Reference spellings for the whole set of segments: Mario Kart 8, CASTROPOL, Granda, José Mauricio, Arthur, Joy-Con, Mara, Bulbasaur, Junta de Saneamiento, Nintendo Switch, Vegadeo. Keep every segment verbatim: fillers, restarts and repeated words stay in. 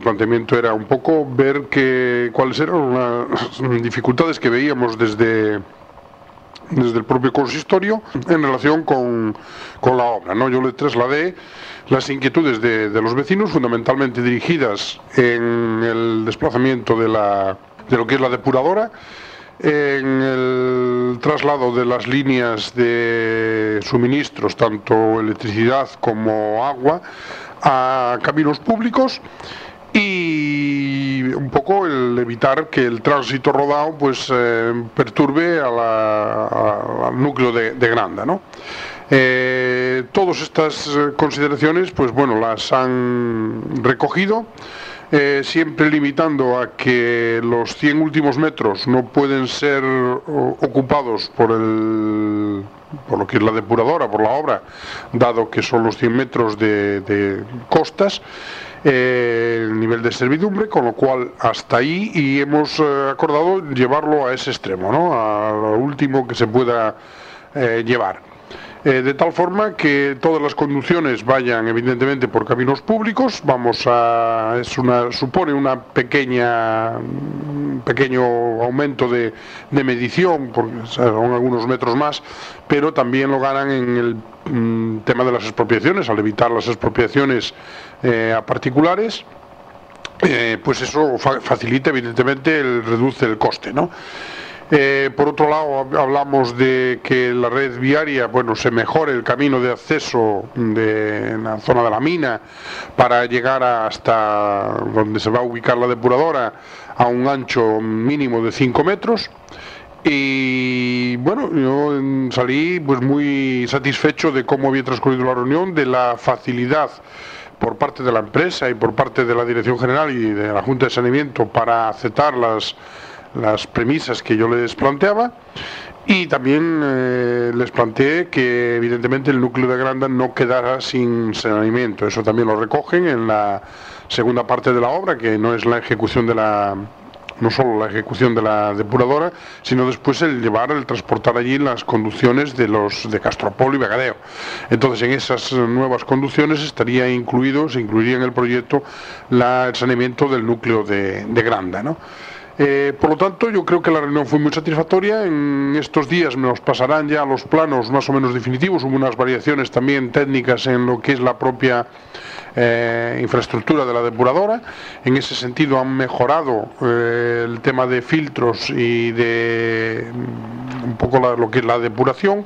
El planteamiento era un poco ver que, cuáles eran las dificultades que veíamos desde, desde el propio consistorio en relación con, con la obra, ¿no? Yo le trasladé las inquietudes de, de los vecinos, fundamentalmente dirigidas en el desplazamiento de, la, de lo que es la depuradora, en el traslado de las líneas de suministros, tanto electricidad como agua, a caminos públicos, y un poco el evitar que el tránsito rodado pues eh, perturbe a la, a, al núcleo de, de Granda, ¿no? Eh, todas estas consideraciones pues bueno, las han recogido, eh, siempre limitando a que los cien últimos metros no pueden ser ocupados por el por lo que es la depuradora, por la obra, dado que son los cien metros de, de costas, eh, el nivel de servidumbre, con lo cual hasta ahí, y hemos eh, acordado llevarlo a ese extremo, ¿no? A lo último que se pueda eh, llevar. Eh, de tal forma que todas las conducciones vayan evidentemente por caminos públicos. Vamos a es una supone una pequeña un pequeño aumento de, de medición, porque son algunos metros más, pero también lo ganan en el mm, tema de las expropiaciones, al evitar las expropiaciones eh, a particulares. Eh, pues eso fa facilita evidentemente el reduce el coste, ¿no? Eh, por otro lado, hablamos de que la red viaria, bueno, se mejore el camino de acceso de la zona de la mina para llegar hasta donde se va a ubicar la depuradora a un ancho mínimo de cinco metros. Y bueno, yo salí pues muy satisfecho de cómo había transcurrido la reunión, de la facilidad por parte de la empresa y por parte de la Dirección General y de la Junta de Saneamiento para aceptar las las premisas que yo les planteaba, y también eh, les planteé que evidentemente el núcleo de Granda no quedara sin saneamiento. Eso también lo recogen en la segunda parte de la obra, que no es la ejecución de la no solo la ejecución de la depuradora, sino después el llevar, el transportar allí las conducciones de los de CASTROPOL y Vegadeo. Entonces, en esas nuevas conducciones estaría incluido, se incluiría en el proyecto la, el saneamiento del núcleo de, de Granda, ¿no? Eh, por lo tanto, yo creo que la reunión fue muy satisfactoria. En estos días nos pasarán ya los planos más o menos definitivos. Hubo unas variaciones también técnicas en lo que es la propia eh, infraestructura de la depuradora. En ese sentido han mejorado eh, el tema de filtros y de un poco la, lo que es la depuración.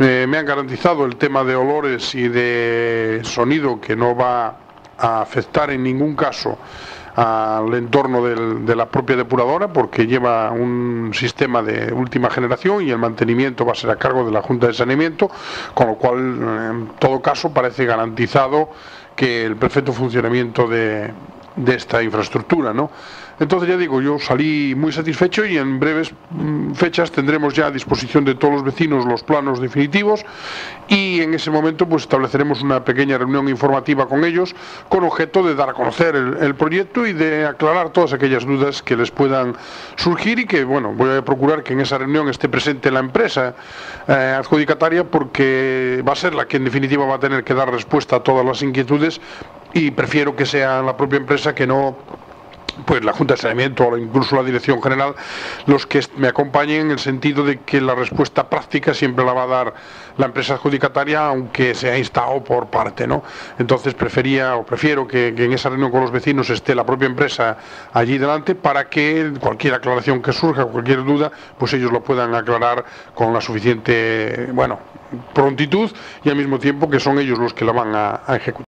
Eh, me han garantizado el tema de olores y de sonido, que no va a afectar en ningún caso al entorno del, de la propia depuradora, porque lleva un sistema de última generación y el mantenimiento va a ser a cargo de la Junta de Saneamiento, con lo cual en todo caso parece garantizado que el perfecto funcionamiento de, de esta infraestructura, ¿no? Entonces, ya digo, yo salí muy satisfecho y en breves fechas tendremos ya a disposición de todos los vecinos los planos definitivos, y en ese momento pues estableceremos una pequeña reunión informativa con ellos, con objeto de dar a conocer el, el proyecto y de aclarar todas aquellas dudas que les puedan surgir, y que, bueno, voy a procurar que en esa reunión esté presente la empresa eh, adjudicataria, porque va a ser la que en definitiva va a tener que dar respuesta a todas las inquietudes, y prefiero que sea la propia empresa, que no pues la Junta de Saneamiento o incluso la Dirección General, los que me acompañen, en el sentido de que la respuesta práctica siempre la va a dar la empresa adjudicataria, aunque sea instado por parte, ¿no? Entonces prefería o prefiero que, que en esa reunión con los vecinos esté la propia empresa allí delante, para que cualquier aclaración que surja, cualquier duda, pues ellos lo puedan aclarar con la suficiente, bueno, prontitud, y al mismo tiempo que son ellos los que la van a, a ejecutar.